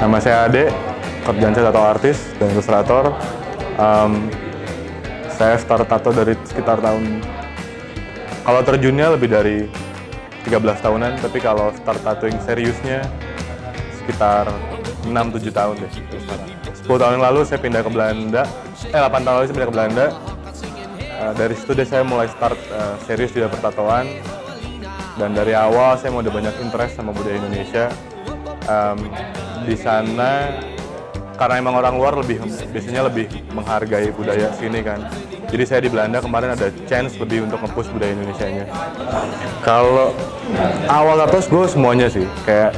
Nama saya Ade, kerjaan saya tato artis dan ilustrator. Saya start tato dari sekitar tahun, kalau terjunnya lebih dari 13 tahunan, tapi kalau start tattooing seriusnya sekitar 6-7 tahun deh. 10 tahun yang lalu saya pindah ke Belanda, 8 tahun lalu saya pindah ke Belanda. Dari situ deh saya mulai start serius di pertatoan, dan dari awal saya mau ada banyak interest sama budaya Indonesia. Di sana karena emang orang luar biasanya lebih menghargai budaya sini kan. Jadi saya di Belanda kemarin ada chance lebih untuk nge-push budaya Indonesianya. Kalau awal tato gue semuanya sih, kayak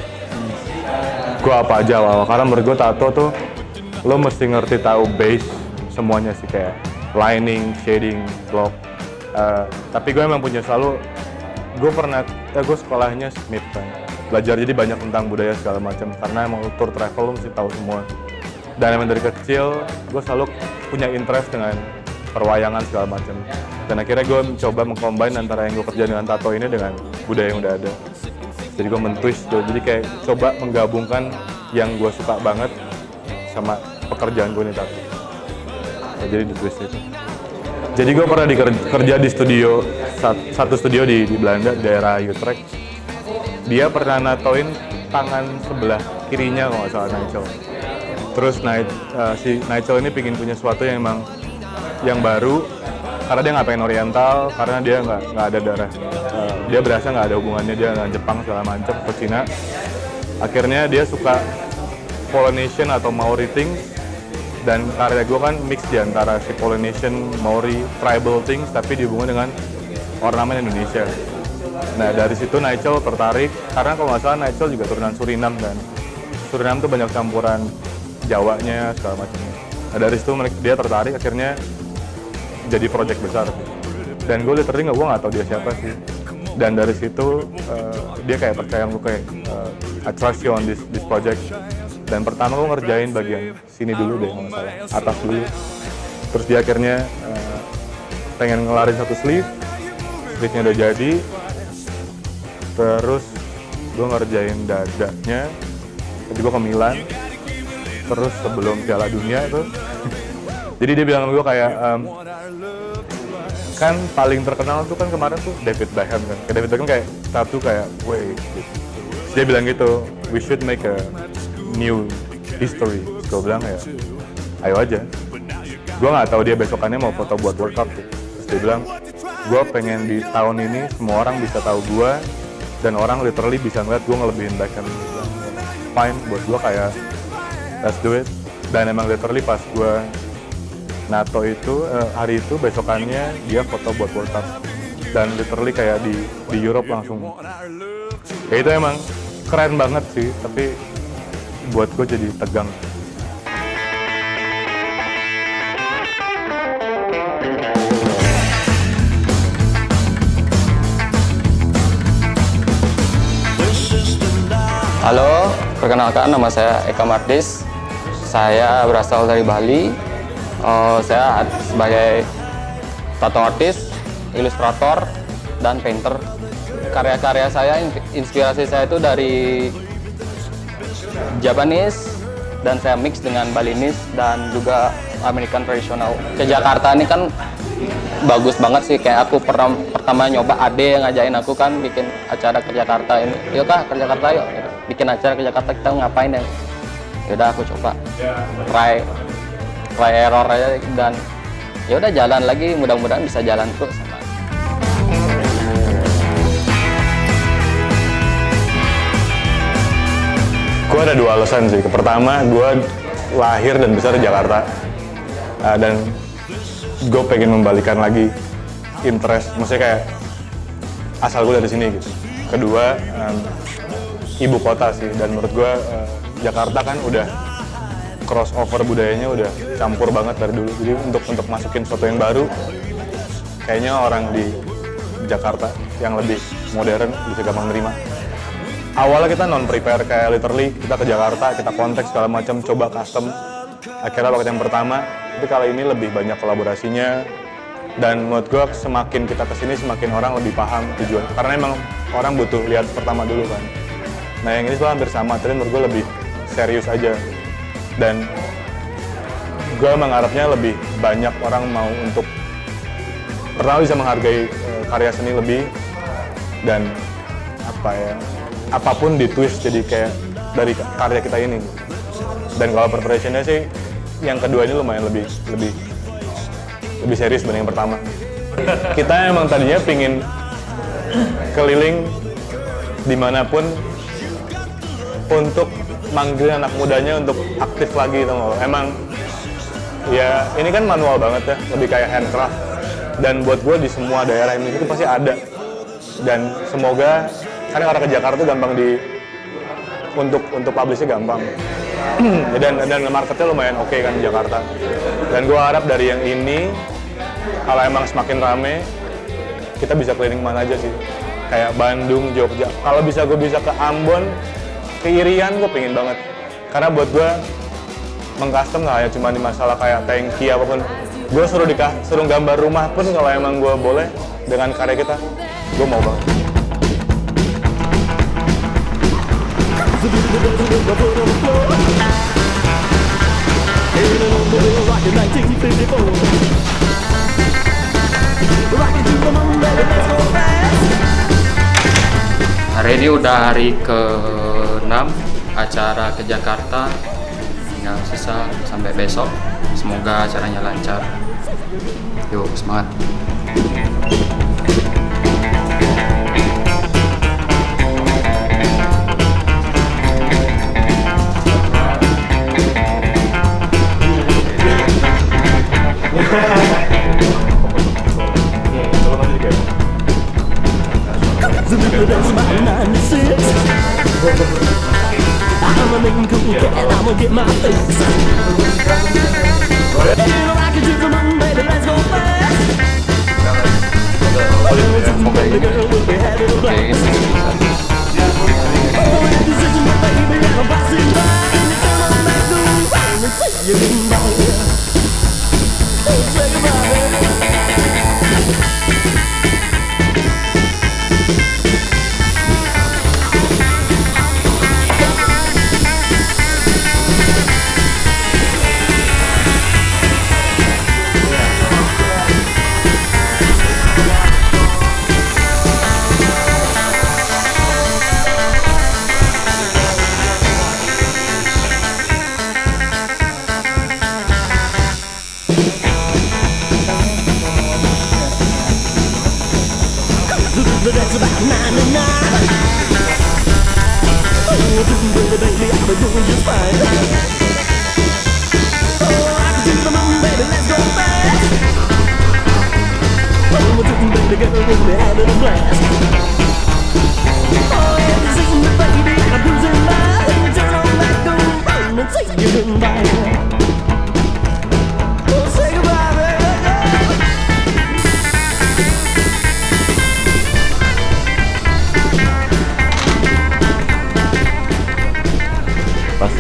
gue apa aja awal, karena menurut gue tato tuh lo mesti ngerti tahu base semuanya sih, kayak lining, shading, block. Tapi gue emang punya selalu, gue sekolahnya Smith kan, belajar jadi banyak tentang budaya segala macam, karena emang tour travel lo mesti tahu semua. Dan emang dari kecil gue selalu punya interest dengan perwayangan segala macam, dan akhirnya gue mencoba mengcombine antara yang gue kerjain dengan tato ini dengan budaya yang udah ada. Jadi gue men-twist, jadi kayak coba menggabungkan yang gue suka banget sama pekerjaan gue nih tato. Nah, jadi di-twist itu. Jadi gue pernah kerja di studio, satu studio di Belanda, daerah Utrecht. Dia pernah natoin tangan sebelah kirinya kalau nggak salah Nigel. Terus si Nigel ini pingin punya sesuatu yang emang yang baru, karena dia nggak pengen oriental, karena dia nggak ada darah. Dia berasa nggak ada hubungannya dia dengan Jepang segala macam ke Cina. Akhirnya dia suka Polynesian atau Maori things, dan karya gue kan mix di antara si Polynesian, Maori, tribal things, tapi dihubungkan dengan ornamen Indonesia. Nah, dari situ Nigel tertarik, karena kalau nggak salah Nigel juga turunan Suriname kan. Suriname tuh banyak campuran Jawanya, segala macamnya. Nah, dari situ dia tertarik, akhirnya jadi project besar. Dan gue literally gue nggak tau dia siapa sih. Dan dari situ dia kayak percaya gue, kayak I trust you on this project. Dan pertama gue ngerjain bagian sini dulu deh, kalau nggak salah, atas dulu. Terus dia akhirnya pengen ngelarin satu sleeve, sleeve-nya udah jadi. Terus gue ngerjain dadanya, terus gue ke Milan, terus sebelum Piala Dunia tuh. Jadi dia bilang sama gue kayak, kan paling terkenal tuh kan kemarin tuh David Beckham kan. David Beckham kayak tattoo kayak, wait. Dia bilang gitu, we should make a new history. Gue bilang ya, ayo aja. Gue nggak tahu dia besokannya mau foto buat World Cup tuh. Terus dia bilang, gue pengen di tahun ini semua orang bisa tahu gue, dan orang literally bisa ngeliat gue ngelebihin Beckham. Fine, buat gue kayak let's do it. Dan emang literally pas gue nato itu, hari itu besokannya dia foto buat World Cup. Dan literally kayak di Europe langsung. Ya itu emang keren banget sih, tapi buat gue jadi tegang. Halo, perkenalkan nama saya Eka Mardis. Saya berasal dari Bali. Saya sebagai tato artis, ilustrator, dan painter. Karya-karya saya, inspirasi saya itu dari Japanese, dan saya mix dengan Balinese dan juga American traditional. Ke Jakarta ini kan bagus banget sih, kayak aku pertama nyoba Ade yang ngajakin aku kan bikin acara ke Jakarta ini. Yuk kah ke Jakarta yuk, bikin acara ke Jakarta, kita ngapain ya? Yaudah aku coba, try error aja, dan yaudah jalan lagi, mudah-mudahan bisa jalan terus. Gue ada dua alasan sih. Pertama, gue lahir dan besar di Jakarta, dan gue pengen membalikan lagi interest, maksudnya kayak asal gue dari sini gitu. Kedua, ibu kota sih, dan menurut gue Jakarta kan udah crossover budayanya, udah campur banget dari dulu. Jadi untuk masukin sesuatu yang baru, kayaknya orang di Jakarta yang lebih modern bisa gampang nerima. Awalnya kita non-prepare, kayak literally kita ke Jakarta, kita konteks segala macam, coba custom. Akhirnya paket yang pertama, tapi kali ini lebih banyak kolaborasinya. Dan menurut gue semakin kita kesini semakin orang lebih paham tujuan, karena emang orang butuh lihat pertama dulu kan. Nah yang ini tuh hampir sama, tapi menurut gue lebih serius aja. Dan gue mengharapnya lebih banyak orang mau untuk pertama bisa menghargai karya seni lebih, dan apa ya, apapun di twist jadi kayak dari karya kita ini. Dan kalau preparationnya sih yang kedua ini lumayan lebih serius dibanding yang pertama. Kita emang tadinya pingin keliling dimanapun untuk manggil anak mudanya untuk aktif lagi, tau. Emang ya ini kan manual banget ya, lebih kayak handcraft, dan buat gue di semua daerah Indonesia itu pasti ada. Dan semoga karena ke Jakarta tuh gampang di untuk publishnya gampang. dan marketnya lumayan oke kan di Jakarta. Dan gue harap dari yang ini kalau emang semakin rame kita bisa keliling mana aja sih, kayak Bandung, Jogja. Kalau bisa gue bisa ke Ambon, ke Irian, gue pengen banget. Karena buat gue meng-custom nggak hanya cuma di masalah kayak tanki apapun. Gue suruh gambar rumah pun kalau emang gue boleh dengan karya kita, gue mau banget. Hari ini udah hari ke-6 acara ke Jakarta, tinggal sisa sampai besok. Semoga acaranya lancar. Yuk, semangat.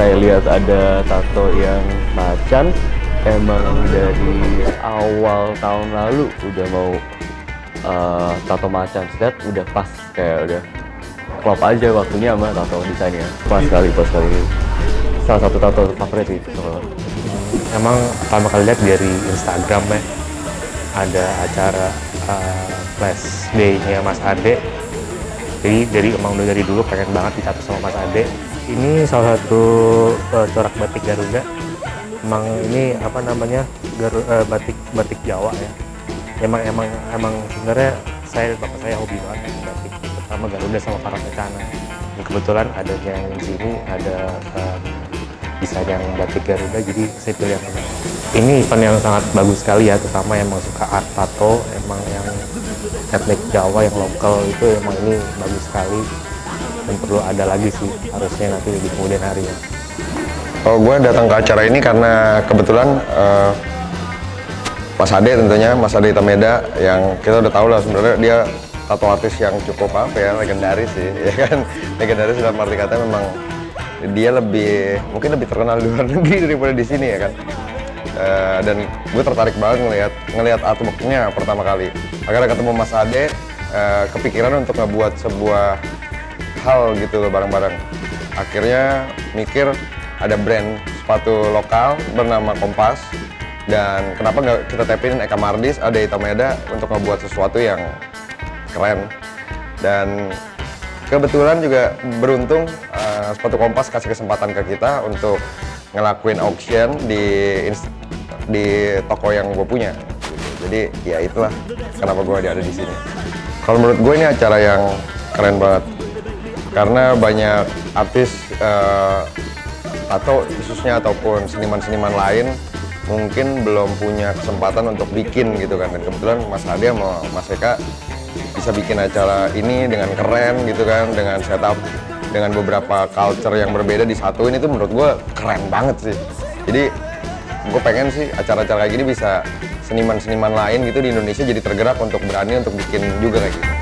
Saya lihat ada tato yang macan, emang dari awal tahun lalu udah mau tato macan. Set udah pas, kayak udah klop aja waktunya sama tato desainnya. Pas sekali. Salah satu tato favorit itu. Emang pertama kali lihat dari Instagram ya, ada acara flash day-nya Mas Ade. Jadi emang udah dari dulu pengen banget ditato sama Mas Ade. Ini salah satu corak batik Garuda. Emang ini apa namanya, batik Jawa ya. Emang sebenarnya bapak saya hobi banget batik, terutama Garuda sama Parangkecana. Kebetulan adanya yang di sini ada desain yang batik Garuda, jadi saya pilih yang ini. Ini event yang sangat bagus sekali ya, terutama yang suka art tato, emang yang etnik Jawa yang lokal itu emang ini bagus sekali. Dan perlu ada lagi sih, harusnya nanti di kemudian hari ya. Oh, gue datang ke acara ini karena kebetulan Mas Ade tentunya, Mas Ade Itameda, yang kita udah tahu lah sebenarnya dia tato artis yang cukup apa ya, legendaris sih, ya kan? Legendaris dalam arti kata memang dia mungkin lebih terkenal di luar negeri daripada di sini ya kan. Dan gue tertarik banget ngelihat artworknya pertama kali. Akhirnya ketemu Mas Ade, kepikiran untuk ngebuat sebuah hal gitu loh bareng-bareng. Akhirnya mikir ada brand sepatu lokal bernama Kompas. Dan kenapa nggak kita tap-in Eka Mardis, Ade Itameda untuk ngebuat sesuatu yang keren. Dan kebetulan juga beruntung sepatu Kompas kasih kesempatan ke kita untuk ngelakuin auction di toko yang gue punya. Jadi ya itulah kenapa gue ada di sini. Kalau menurut gue ini acara yang keren banget. Karena banyak artis atau khususnya ataupun seniman-seniman lain mungkin belum punya kesempatan untuk bikin gitu kan, dan kebetulan Mas Ade sama Mas Eka bisa bikin acara ini dengan keren gitu kan, dengan setup, dengan beberapa culture yang berbeda disatuin, itu menurut gue keren banget sih. Jadi gue pengen sih acara-acara kayak gini bisa seniman-seniman lain gitu di Indonesia jadi tergerak untuk berani untuk bikin juga kayak gitu.